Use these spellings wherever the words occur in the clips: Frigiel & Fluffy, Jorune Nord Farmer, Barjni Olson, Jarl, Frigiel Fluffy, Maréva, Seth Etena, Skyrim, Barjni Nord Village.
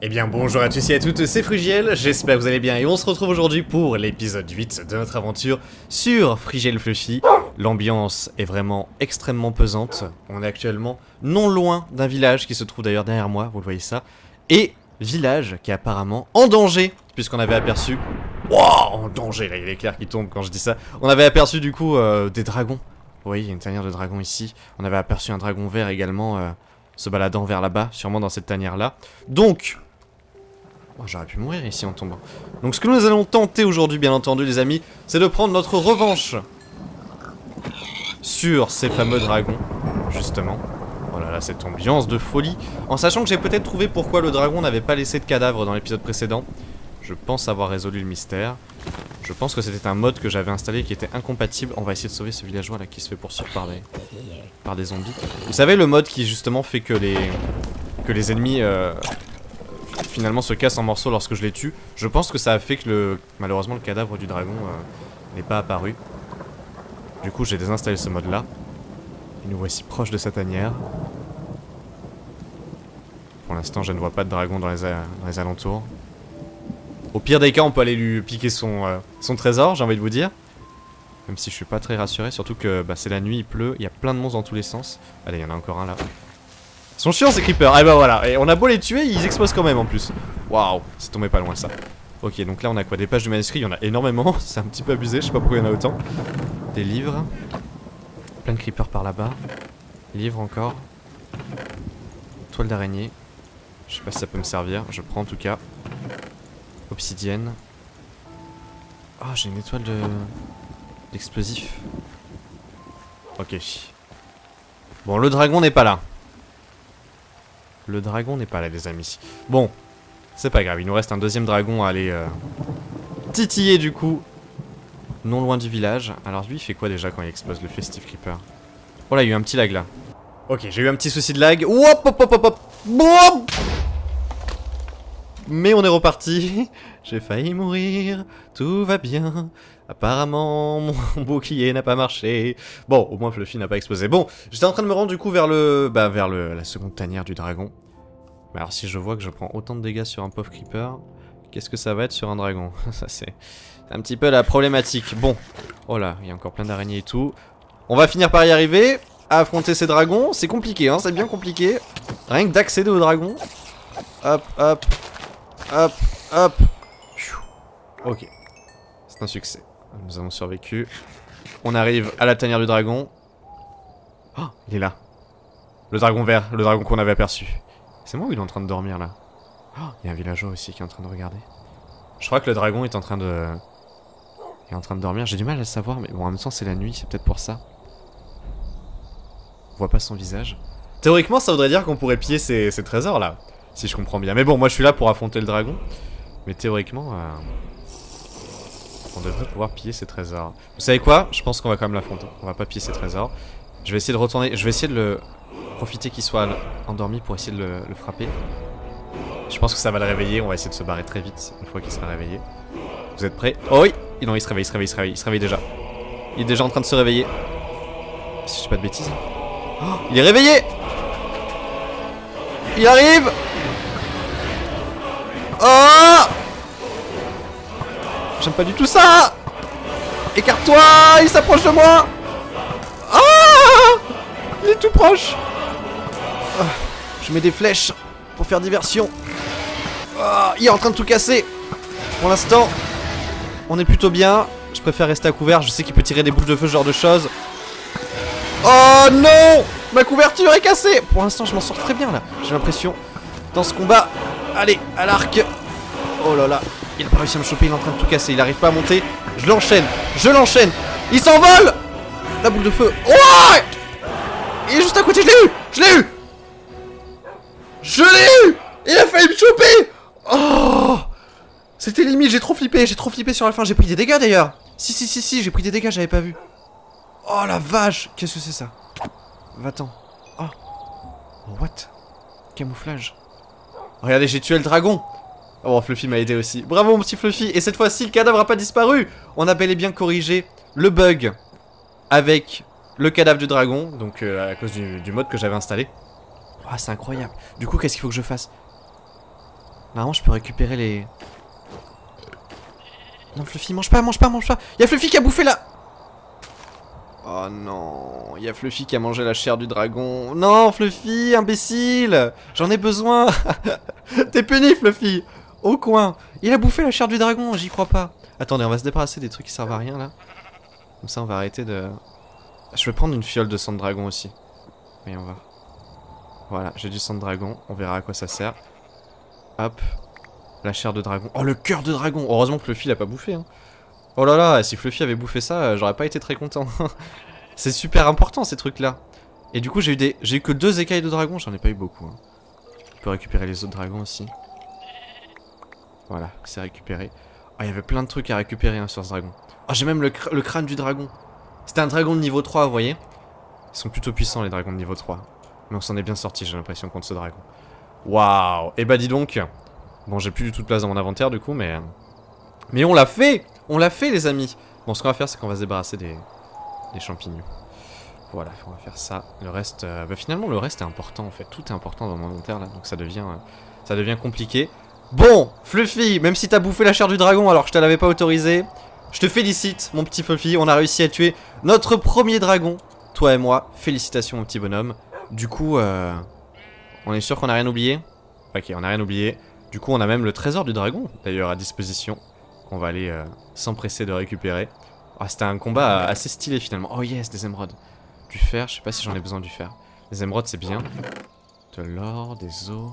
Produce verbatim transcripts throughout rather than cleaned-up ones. Eh bien bonjour à tous et à toutes, c'est Frigiel, j'espère que vous allez bien et on se retrouve aujourd'hui pour l'épisode huit de notre aventure sur Frigiel Fluffy. L'ambiance est vraiment extrêmement pesante, on est actuellement non loin d'un village qui se trouve d'ailleurs derrière moi, vous le voyez ça, et village qui est apparemment en danger, puisqu'on avait aperçu... Wouah, en danger, là il y a l'éclair qui tombe quand je dis ça. On avait aperçu du coup euh, des dragons, vous voyez il y a une tanière de dragons ici, on avait aperçu un dragon vert également euh, se baladant vers là-bas, sûrement dans cette tanière là. Donc... Oh, j'aurais pu mourir ici en tombant. Donc ce que nous allons tenter aujourd'hui, bien entendu, les amis, c'est de prendre notre revanche sur ces fameux dragons, justement. Oh là là, cette ambiance de folie. En sachant que j'ai peut-être trouvé pourquoi le dragon n'avait pas laissé de cadavre dans l'épisode précédent. Je pense avoir résolu le mystère. Je pense que c'était un mode que j'avais installé qui était incompatible. On va essayer de sauver ce villageois là qui se fait poursuivre par des, par des zombies. Vous savez, le mode qui justement fait que les, que les ennemis... Euh... finalement se casse en morceaux lorsque je les tue. Je pense que ça a fait que le... malheureusement le cadavre du dragon euh, n'est pas apparu. Du coup j'ai désinstallé ce mode là. Et nous voici proches de sa tanière. Pour l'instant je ne vois pas de dragon dans les, a... dans les alentours. Au pire des cas on peut aller lui piquer son, euh, son trésor, j'ai envie de vous dire. Même si je suis pas très rassuré, surtout que bah, c'est la nuit, il pleut, il y a plein de monstres dans tous les sens. Allez, il y en a encore un là. Ils sont chiants ces creepers, et eh ben voilà, et on a beau les tuer, ils explosent quand même en plus. Waouh, c'est tombé pas loin ça. Ok, donc là on a quoi? Des pages de manuscrits, il y en a énormément, c'est un petit peu abusé, je sais pas pourquoi il y en a autant. Des livres, plein de creepers par là-bas, livres encore, toile d'araignée, je sais pas si ça peut me servir, je prends en tout cas. Obsidienne. Oh, j'ai une étoile de... d'explosif. Ok. Bon, le dragon n'est pas là. Le dragon n'est pas là, les amis. Bon, c'est pas grave. Il nous reste un deuxième dragon à aller euh, titiller, du coup. Non loin du village. Alors, lui, il fait quoi déjà quand il explose le festive creeper? Oh là, il y a eu un petit lag, là. Ok, j'ai eu un petit souci de lag. Hop, hop, hop, hop, hop. Mais on est reparti. J'ai failli mourir. Tout va bien. Apparemment, mon bouclier n'a pas marché. Bon, au moins Fluffy n'a pas explosé. Bon, j'étais en train de me rendre du coup vers le... Bah, vers le... la seconde tanière du dragon. Mais alors, si je vois que je prends autant de dégâts sur un pauvre creeper, qu'est-ce que ça va être sur un dragon? Ça, c'est un petit peu la problématique. Bon. Oh là, il y a encore plein d'araignées et tout. On va finir par y arriver. À affronter ces dragons. C'est compliqué, hein. C'est bien compliqué. Rien que d'accéder aux dragons. Hop, hop. Hop, hop. Ok. C'est un succès. Nous avons survécu. On arrive à la tanière du dragon. Oh, il est là. Le dragon vert, le dragon qu'on avait aperçu. C'est moi ou il est en train de dormir là? Oh, il y a un villageois aussi qui est en train de regarder. Je crois que le dragon est en train de... Il est en train de dormir. J'ai du mal à le savoir, mais bon, en même temps c'est la nuit, c'est peut-être pour ça. On voit pas son visage. Théoriquement ça voudrait dire qu'on pourrait piller ces, ces trésors là. Si je comprends bien. Mais bon, moi je suis là pour affronter le dragon. Mais théoriquement, euh, on devrait pouvoir piller ses trésors. Vous savez quoi? Je pense qu'on va quand même l'affronter. On va pas piller ses trésors. Je vais essayer de retourner. Je vais essayer de le profiter qu'il soit endormi pour essayer de le, le frapper. Je pense que ça va le réveiller. On va essayer de se barrer très vite une fois qu'il sera réveillé. Vous êtes prêts? Oh oui! Non, il se réveille, il se réveille, il se réveille. Il se réveille déjà. Il est déjà en train de se réveiller. Si je dis pas de bêtises. Oh, il est réveillé! Il arrive! Oh! J'aime pas du tout ça! Écarte-toi! Il s'approche de moi! Ah! Il est tout proche! Oh, je mets des flèches pour faire diversion. Oh, il est en train de tout casser! Pour l'instant, on est plutôt bien. Je préfère rester à couvert. Je sais qu'il peut tirer des boules de feu, ce genre de choses. Oh non! Ma couverture est cassée! Pour l'instant, je m'en sors très bien là. J'ai l'impression. Dans ce combat. Allez, à l'arc. Oh là là, il a pas réussi à me choper, il est en train de tout casser, il arrive pas à monter. Je l'enchaîne, je l'enchaîne. Il s'envole. La boule de feu. Oh, il est juste à côté, je l'ai eu. Je l'ai eu. Je l'ai eu. Il a failli me choper. Oh, c'était limite, j'ai trop flippé, j'ai trop flippé sur la fin. J'ai pris des dégâts d'ailleurs. Si, si, si, si, j'ai pris des dégâts, j'avais pas vu. Oh la vache, qu'est-ce que c'est ça? Va-t'en. Oh, what? Camouflage. Regardez, j'ai tué le dragon. Oh, Fluffy m'a aidé aussi. Bravo mon petit Fluffy. Et cette fois-ci, le cadavre n'a pas disparu. On a bel et bien corrigé le bug avec le cadavre du dragon. Donc euh, à cause du, du mode que j'avais installé. Oh, c'est incroyable. Du coup, qu'est-ce qu'il faut que je fasse? Normalement je peux récupérer les... Non Fluffy, mange pas, mange pas, mange pas. Y'a Fluffy qui a bouffé la... Oh non, y'a Fluffy qui a mangé la chair du dragon. Non Fluffy, imbécile. J'en ai besoin. T'es puni Fluffy. Au coin. Il a bouffé la chair du dragon, j'y crois pas. Attendez, on va se débarrasser des trucs qui servent à rien là. Comme ça on va arrêter de... Je vais prendre une fiole de sang de dragon aussi. Voyons voir. Voilà, j'ai du sang de dragon, on verra à quoi ça sert. Hop, la chair de dragon. Oh, le cœur de dragon. Heureusement que Fluffy l'a pas bouffé. Hein. Oh là là, si Fluffy avait bouffé ça, j'aurais pas été très content. C'est super important ces trucs-là. Et du coup, j'ai eu des, j'ai eu que deux écailles de dragon, j'en ai pas eu beaucoup. Hein. On peut récupérer les autres dragons aussi. Voilà, c'est récupéré. Oh, il y avait plein de trucs à récupérer hein, sur ce dragon. Oh, j'ai même le, cr le crâne du dragon. C'était un dragon de niveau trois, vous voyez. Ils sont plutôt puissants les dragons de niveau trois. Mais on s'en est bien sorti, j'ai l'impression, contre ce dragon. Waouh. Et bah dis donc. Bon, j'ai plus du tout de place dans mon inventaire du coup, mais... Mais on l'a fait. On l'a fait les amis. Bon, ce qu'on va faire, c'est qu'on va se débarrasser des... des champignons. Voilà, on va faire ça. Le reste... Euh... Bah finalement, le reste est important en fait. Tout est important dans mon inventaire là, donc ça devient... Euh... Ça devient compliqué. Bon, Fluffy, même si t'as bouffé la chair du dragon alors que je te l'avais pas autorisé, je te félicite, mon petit Fluffy. On a réussi à tuer notre premier dragon. Toi et moi, félicitations, mon petit bonhomme. Du coup, euh, on est sûr qu'on n'a rien oublié. Ok, on n'a rien oublié. Du coup, on a même le trésor du dragon, d'ailleurs, à disposition. On va aller euh, s'empresser de récupérer. Ah, oh, c'était un combat assez stylé, finalement. Oh yes, des émeraudes. Du fer, je sais pas si j'en ai besoin du fer. Les émeraudes, c'est bien. De l'or, des os.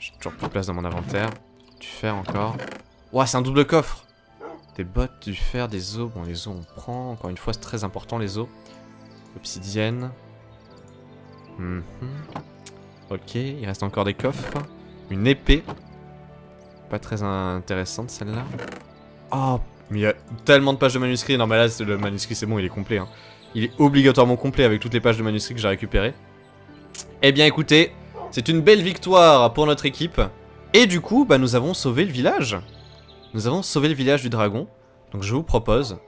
J'ai toujours plus de place dans mon inventaire. Du fer encore. Ouah, c'est un double coffre. Des bottes, du fer, des os. Bon, les os, on prend. Encore une fois, c'est très important, les os. Obsidienne. Mm-hmm. Ok, il reste encore des coffres. Une épée. Pas très intéressante, celle-là. Oh, mais il y a tellement de pages de manuscrits. Non, mais là, le manuscrit, c'est bon, il est complet. Hein. Il est obligatoirement complet avec toutes les pages de manuscrits que j'ai récupérées. Eh bien, écoutez, c'est une belle victoire pour notre équipe. Et du coup, bah, nous avons sauvé le village. Nous avons sauvé le village du dragon, donc je vous propose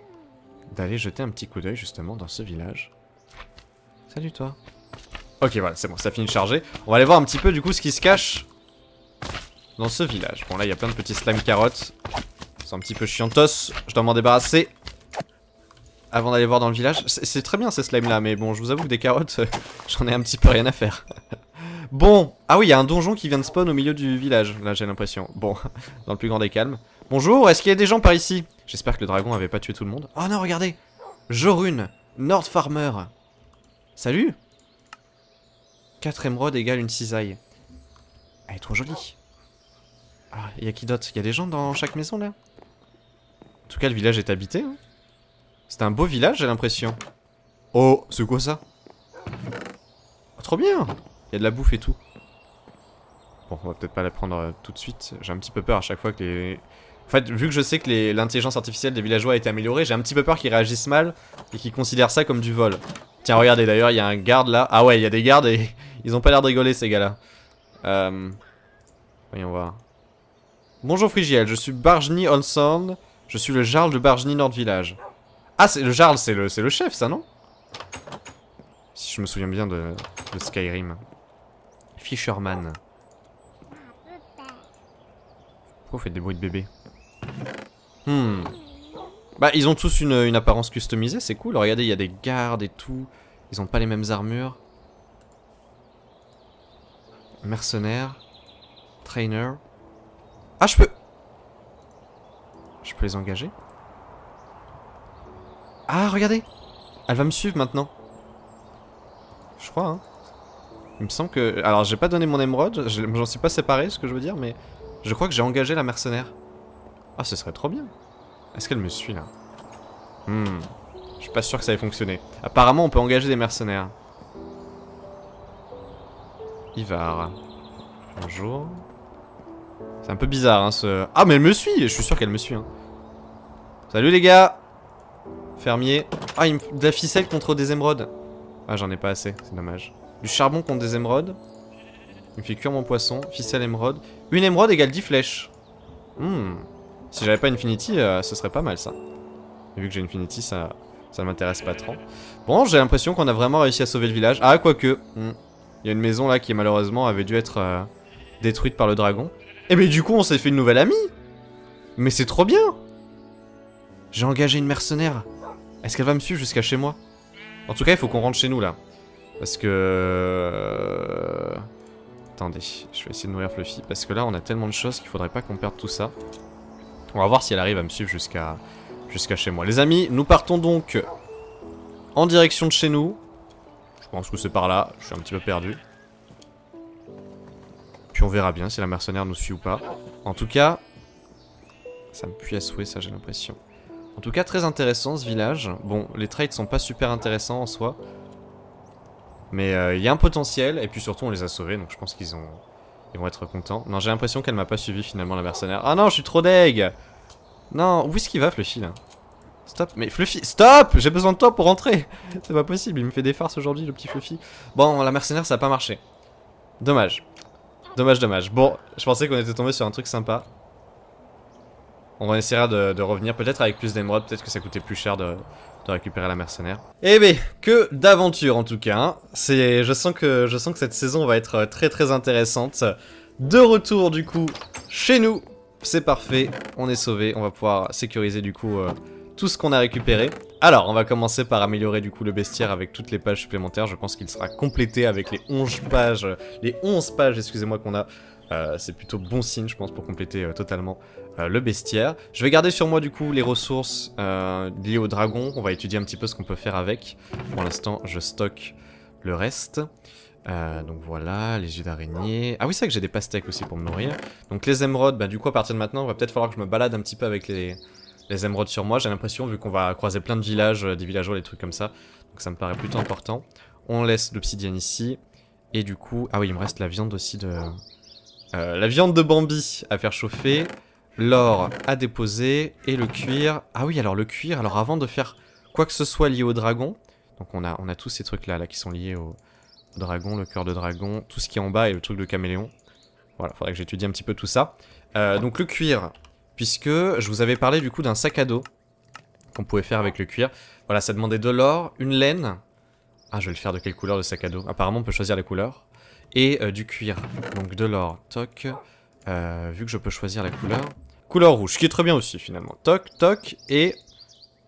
d'aller jeter un petit coup d'œil justement dans ce village. Salut toi. Ok voilà, c'est bon, ça finit de charger. On va aller voir un petit peu du coup ce qui se cache dans ce village. Bon là il y a plein de petits slime carottes, c'est un petit peu chiantos, je dois m'en débarrasser avant d'aller voir dans le village. C'est très bien ces slimes là, mais bon je vous avoue que des carottes, euh, j'en ai un petit peu rien à faire. Bon, ah oui il y a un donjon qui vient de spawn au milieu du village, là j'ai l'impression. Bon, dans le plus grand des calmes. Bonjour, est-ce qu'il y a des gens par ici? J'espère que le dragon avait pas tué tout le monde. Oh non, regardez, Jorune Nord Farmer. Salut. Quatre émeraudes égale une cisaille. Elle est trop jolie. Ah, il y a qui d'autre? Il y a des gens dans chaque maison là. En tout cas, le village est habité. Hein. C'est un beau village, j'ai l'impression. Oh, c'est quoi ça? Oh, trop bien. Il y a de la bouffe et tout. Bon, on va peut-être pas la prendre euh, tout de suite. J'ai un petit peu peur à chaque fois que les... En fait, vu que je sais que l'intelligence artificielle des villageois a été améliorée, j'ai un petit peu peur qu'ils réagissent mal et qu'ils considèrent ça comme du vol. Tiens, regardez d'ailleurs, il y a un garde là. Ah ouais, il y a des gardes et ils ont pas l'air de rigoler ces gars-là. Euh... Voyons voir. Bonjour Frigiel, je suis Barjni Olson. Je suis le Jarl de Barjni Nord Village. Ah, c'est le Jarl, c'est le, le chef ça, non? Si je me souviens bien de, de Skyrim. Fisherman. Pourquoi vous faites des bruits de bébé? Hmm. Bah ils ont tous une, une apparence customisée, c'est cool. Regardez, il y a des gardes et tout. Ils ont pas les mêmes armures. Mercenaire. Trainer. Ah je peux... Je peux les engager. Ah regardez, elle va me suivre maintenant. Je crois hein. Il me semble que... Alors j'ai pas donné mon émeraude, j'en suis pas séparé, ce que je veux dire, mais... Je crois que j'ai engagé la mercenaire. Ah, ce serait trop bien. Est-ce qu'elle me suit, là? Hmm. Je suis pas sûr que ça ait fonctionné. Apparemment, on peut engager des mercenaires. Ivar. Bonjour. C'est un peu bizarre, hein, ce... Ah, mais elle me suit. Je suis sûr qu'elle me suit, hein. Salut, les gars. Fermier. Ah, il me... de la ficelle contre des émeraudes. Ah, j'en ai pas assez. C'est dommage. Du charbon contre des émeraudes. Il me fait cuire mon poisson, ficelle émeraude. Une émeraude égale dix flèches. Hmm. Si j'avais pas Infinity, euh, ce serait pas mal ça. Et vu que j'ai Infinity, ça ça m'intéresse pas trop. Bon, j'ai l'impression qu'on a vraiment réussi à sauver le village. Ah, quoique. Hmm. Il y a une maison là qui malheureusement avait dû être euh, détruite par le dragon. Et ben du coup on s'est fait une nouvelle amie. Mais c'est trop bien. J'ai engagé une mercenaire. Est-ce qu'elle va me suivre jusqu'à chez moi? En tout cas il faut qu'on rentre chez nous là. Parce que... Attendez, je vais essayer de nourrir Fluffy. Parce que là on a tellement de choses qu'il faudrait pas qu'on perde tout ça. On va voir si elle arrive à me suivre jusqu'à jusqu'à chez moi. Les amis, nous partons donc en direction de chez nous. Je pense que c'est par là, je suis un petit peu perdu. Puis on verra bien si la mercenaire nous suit ou pas. En tout cas, ça me pue à souhait ça j'ai l'impression. En tout cas très intéressant ce village. Bon, les trades sont pas super intéressants en soi. Mais il euh, y a un potentiel et puis surtout on les a sauvés donc je pense qu'ils ont... ils vont être contents. Non j'ai l'impression qu'elle m'a pas suivi finalement la mercenaire. Ah non je suis trop deg. Non, où est-ce qu'il va Fluffy là? Stop, mais Fluffy, stop! J'ai besoin de toi pour rentrer! C'est pas possible, il me fait des farces aujourd'hui le petit Fluffy. Bon, la mercenaire ça a pas marché. Dommage. Dommage, dommage. Bon, je pensais qu'on était tombé sur un truc sympa. On va essayer de, de revenir, peut-être avec plus d'émeraudes, peut-être que ça coûtait plus cher de, de récupérer la mercenaire. Eh ben, que d'aventure en tout cas. Hein. C'est, je sens que, je sens que cette saison va être très très intéressante. De retour du coup chez nous. C'est parfait, on est sauvé, on va pouvoir sécuriser du coup euh, tout ce qu'on a récupéré. Alors on va commencer par améliorer du coup le bestiaire avec toutes les pages supplémentaires. Je pense qu'il sera complété avec les onze pages, les onze pages excusez-moi qu'on a. Euh, c'est plutôt bon signe je pense pour compléter euh, totalement euh, le bestiaire. Je vais garder sur moi du coup les ressources euh, liées au dragon. On va étudier un petit peu ce qu'on peut faire avec. Pour l'instant je stocke le reste. Euh, donc voilà, les yeux d'araignée... Ah oui, c'est vrai que j'ai des pastèques aussi pour me nourrir. Donc les émeraudes, bah du coup à partir de maintenant, il va peut-être falloir que je me balade un petit peu avec les, les émeraudes sur moi. J'ai l'impression, vu qu'on va croiser plein de villages, euh, des villageois, des trucs comme ça. Donc ça me paraît plutôt important. On laisse l'obsidienne ici. Et du coup... Ah oui, il me reste la viande aussi de... Euh, la viande de Bambi à faire chauffer. L'or à déposer. Et le cuir... Ah oui, alors le cuir, alors avant de faire quoi que ce soit lié au dragon... Donc on a, on a tous ces trucs-là là, qui sont liés au... dragon, le cœur de dragon, tout ce qui est en bas et le truc de caméléon. Voilà, faudrait que j'étudie un petit peu tout ça. Euh, donc le cuir, puisque je vous avais parlé du coup d'un sac à dos qu'on pouvait faire avec le cuir. Voilà, ça demandait de l'or, une laine. Ah, je vais le faire de quelle couleur le sac à dos? Apparemment, on peut choisir les couleurs. Et euh, du cuir, donc de l'or, toc. Euh, vu que je peux choisir la couleur. Couleur rouge, qui est très bien aussi finalement. Toc, toc et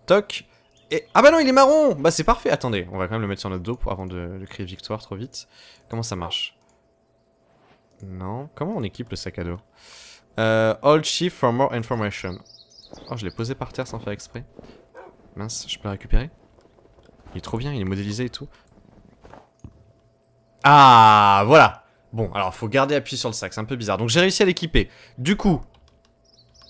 toc. Et... Ah bah non, il est marron. Bah c'est parfait. Attendez, on va quand même le mettre sur notre dos pour... avant de... de crier victoire trop vite. Comment ça marche? Non. Comment on équipe le sac à dos? euh, All chief for more information. Oh, je l'ai posé par terre sans faire exprès. Mince, je peux le récupérer? Il est trop bien, il est modélisé et tout. Ah, voilà. Bon, alors faut garder appui sur le sac, c'est un peu bizarre. Donc j'ai réussi à l'équiper. Du coup...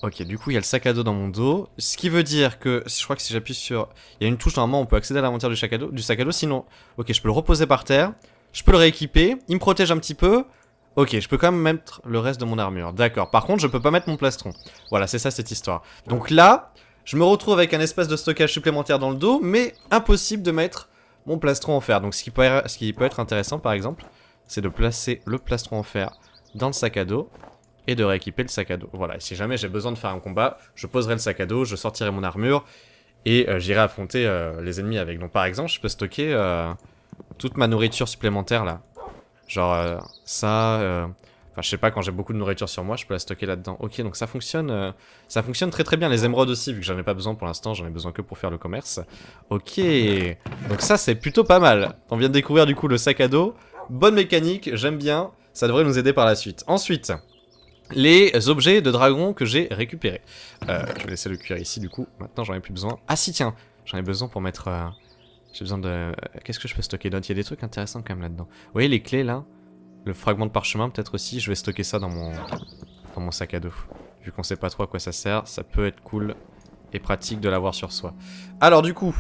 Ok, du coup il y a le sac à dos dans mon dos. Ce qui veut dire que, je crois que si j'appuie sur... Il y a une touche normalement, on peut accéder à l'inventaire du sac à dos, du sac à dos, sinon... Ok, je peux le reposer par terre, je peux le rééquiper, il me protège un petit peu. Ok, je peux quand même mettre le reste de mon armure, d'accord. Par contre, je peux pas mettre mon plastron. Voilà, c'est ça cette histoire. Donc là, je me retrouve avec un espace de stockage supplémentaire dans le dos, mais impossible de mettre mon plastron en fer. Donc ce qui peut être, ce qui peut être intéressant par exemple, c'est de placer le plastron en fer dans le sac à dos. Et de rééquiper le sac à dos. Voilà, et si jamais j'ai besoin de faire un combat, je poserai le sac à dos, je sortirai mon armure, et euh, j'irai affronter euh, les ennemis avec. Donc par exemple, je peux stocker euh, toute ma nourriture supplémentaire là. Genre euh, ça, euh... enfin je sais pas, quand j'ai beaucoup de nourriture sur moi, je peux la stocker là-dedans. Ok, donc ça fonctionne euh... ça fonctionne très très bien, les émeraudes aussi, vu que j'en ai pas besoin pour l'instant, j'en ai besoin que pour faire le commerce. Ok, donc ça c'est plutôt pas mal. On vient de découvrir du coup le sac à dos, bonne mécanique, j'aime bien, ça devrait nous aider par la suite. Ensuite... les objets de dragon que j'ai récupérés. Euh, je vais laisser le cuir ici du coup. Maintenant j'en ai plus besoin. Ah si tiens, j'en ai besoin pour mettre... Euh... J'ai besoin de... Euh, Qu'est-ce que je peux stocker d'autre? Il y a des trucs intéressants quand même là-dedans. Vous voyez les clés là? Le fragment de parchemin peut-être aussi. Je vais stocker ça dans mon, dans mon sac à dos. Vu qu'on sait pas trop à quoi ça sert, ça peut être cool et pratique de l'avoir sur soi. Alors du coup...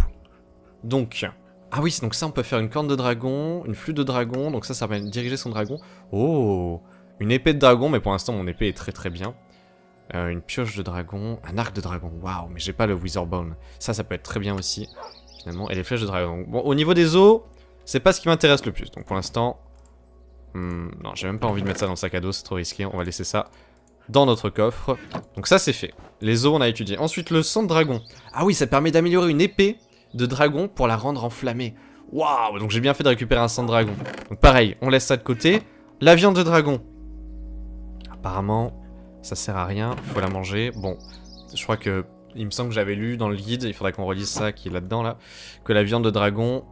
Donc... Ah oui, donc ça on peut faire une corne de dragon, une flûte de dragon. Donc ça, ça va diriger son dragon. Oh! Une épée de dragon, mais pour l'instant mon épée est très très bien. Euh, une pioche de dragon, un arc de dragon, waouh, mais j'ai pas le Witherbone. Ça, ça peut être très bien aussi, finalement. Et les flèches de dragon. Bon, au niveau des os, c'est pas ce qui m'intéresse le plus. Donc pour l'instant, hmm, non, j'ai même pas envie de mettre ça dans le sac à dos, c'est trop risqué. On va laisser ça dans notre coffre. Donc ça, c'est fait. Les os, on a étudié. Ensuite, le sang de dragon. Ah oui, ça permet d'améliorer une épée de dragon pour la rendre enflammée. Waouh, donc j'ai bien fait de récupérer un sang de dragon. Donc pareil, on laisse ça de côté. La viande de dragon. Apparemment, Ça sert à rien, faut la manger. Bon, je crois que... Il me semble que j'avais lu dans le guide, il faudrait qu'on relise ça qui est là-dedans, là, que la viande de dragon...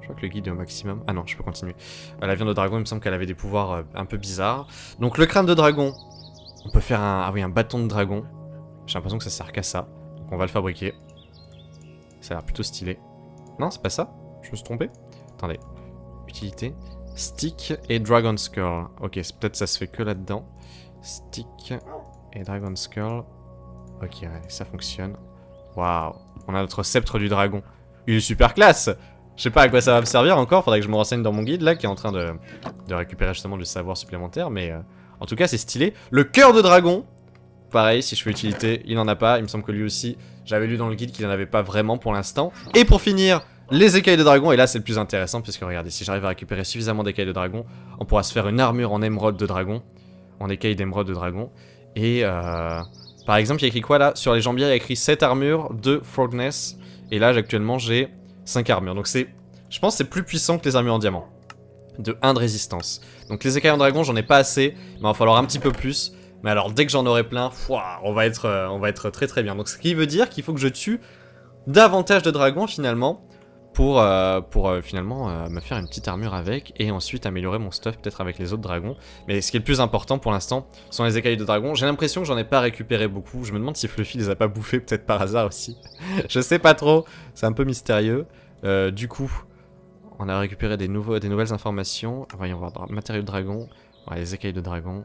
Je crois que le guide est au maximum. Ah non, je peux continuer. Euh, la viande de dragon, il me semble qu'elle avait des pouvoirs euh, un peu bizarres. Donc le crâne de dragon, on peut faire un, ah oui, un bâton de dragon. J'ai l'impression que ça sert qu'à ça. Donc on va le fabriquer. Ça a l'air plutôt stylé. Non, c'est pas ça? Je me suis trompé? Attendez. Utilité. Stick et Dragon Skull. Ok, peut-être ça se fait que là-dedans. Stick... Et Dragon Skull. Ok, ouais, ça fonctionne. Waouh, on a notre sceptre du dragon. Il est super classe. Je sais pas à quoi ça va me servir encore, faudrait que je me renseigne dans mon guide là qui est en train de, de récupérer justement du savoir supplémentaire. Mais euh, en tout cas, c'est stylé. Le cœur de dragon. Pareil, si je fais utilité, il n'en a pas. Il me semble que lui aussi, j'avais lu dans le guide qu'il n'en avait pas vraiment pour l'instant. Et pour finir, les écailles de dragon. Et là, c'est le plus intéressant puisque regardez, si j'arrive à récupérer suffisamment d'écailles de dragon, on pourra se faire une armure en émeraude de dragon. En écailles d'émeraude de dragon. Et euh, par exemple, il y a écrit quoi là? Sur les jambières, il y a écrit sept armures, deux Frogness. Et là, actuellement, j'ai cinq armures. Donc c'est, je pense que c'est plus puissant que les armures en diamant. De un de résistance. Donc les écailles en dragon, j'en ai pas assez. Mais il va falloir un petit peu plus. Mais alors, dès que j'en aurai plein, fouah, on va être, euh, on va être très très bien. Donc ce qui veut dire qu'il faut que je tue davantage de dragons finalement. Pour, euh, pour euh, finalement euh, me faire une petite armure avec et ensuite améliorer mon stuff peut-être avec les autres dragons. Mais ce qui est le plus important pour l'instant sont les écailles de dragon. J'ai l'impression que j'en ai pas récupéré beaucoup. Je me demande si Fluffy les a pas bouffés peut-être par hasard aussi. Je sais pas trop, c'est un peu mystérieux. Euh, du coup, on a récupéré des, nouveaux, des nouvelles informations. Voyons voir, matériaux de dragon, ouais, les écailles de dragon.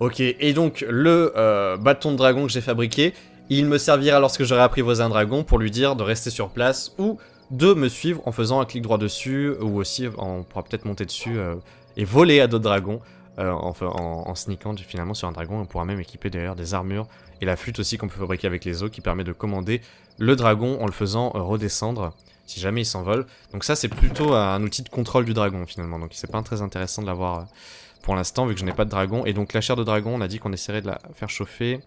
Ok, et donc le euh, bâton de dragon que j'ai fabriqué, il me servira lorsque j'aurai apprivoisé un dragon pour lui dire de rester sur place ou... de me suivre en faisant un clic droit dessus, ou aussi on pourra peut-être monter dessus euh, et voler à d'autres dragons euh, en, en, en sneakant finalement sur un dragon. On pourra même équiper d'ailleurs des armures et la flûte aussi qu'on peut fabriquer avec les os qui permet de commander le dragon en le faisant euh, redescendre si jamais il s'envole. Donc ça c'est plutôt euh, un outil de contrôle du dragon finalement, donc c'est pas très intéressant de l'avoir euh, pour l'instant vu que je n'ai pas de dragon. Et donc la chair de dragon, on a dit qu'on essaierait de la faire chauffer.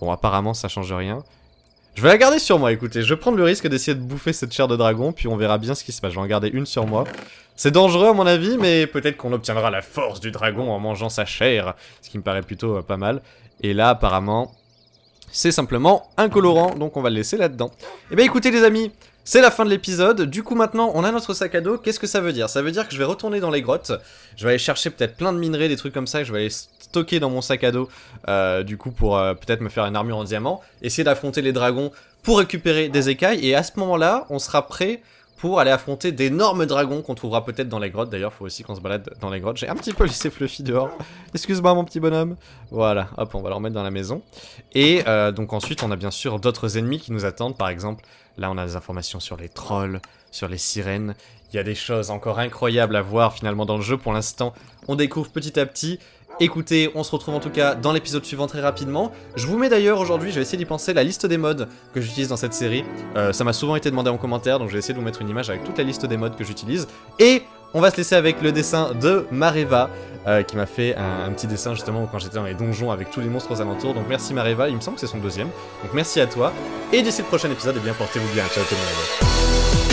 Bon, apparemment ça change rien. Je vais la garder sur moi, écoutez, je vais prendre le risque d'essayer de bouffer cette chair de dragon, puis on verra bien ce qui se passe. Je vais en garder une sur moi. C'est dangereux à mon avis, mais peut-être qu'on obtiendra la force du dragon en mangeant sa chair, ce qui me paraît plutôt euh, pas mal. Et là, apparemment, c'est simplement un colorant, donc on va le laisser là-dedans. Et bien écoutez les amis, c'est la fin de l'épisode. Du coup maintenant, on a notre sac à dos. Qu'est-ce que ça veut dire? Ça veut dire que je vais retourner dans les grottes, je vais aller chercher peut-être plein de minerais, des trucs comme ça, que je vais aller... stocké dans mon sac à dos, euh, du coup pour euh, peut-être me faire une armure en diamant, essayer d'affronter les dragons pour récupérer des écailles, et à ce moment-là, on sera prêt pour aller affronter d'énormes dragons qu'on trouvera peut-être dans les grottes. D'ailleurs, faut aussi qu'on se balade dans les grottes. J'ai un petit peu laissé Fluffy dehors. Excuse-moi, mon petit bonhomme. Voilà, hop, on va le remettre dans la maison. Et euh, donc ensuite, on a bien sûr d'autres ennemis qui nous attendent. Par exemple, là, on a des informations sur les trolls, sur les sirènes. Il y a des choses encore incroyables à voir finalement dans le jeu. Pour l'instant, on découvre petit à petit. Écoutez, on se retrouve en tout cas dans l'épisode suivant très rapidement. Je vous mets d'ailleurs aujourd'hui, je vais essayer d'y penser, la liste des mods que j'utilise dans cette série. Euh, ça m'a souvent été demandé en commentaire, donc je vais essayer de vous mettre une image avec toute la liste des mods que j'utilise. Et on va se laisser avec le dessin de Maréva, euh, qui m'a fait un, un petit dessin justement quand j'étais dans les donjons avec tous les monstres aux alentours. Donc merci Maréva, il me semble que c'est son deuxième. Donc merci à toi. Et d'ici le prochain épisode, eh bien portez-vous bien. Ciao tout le monde.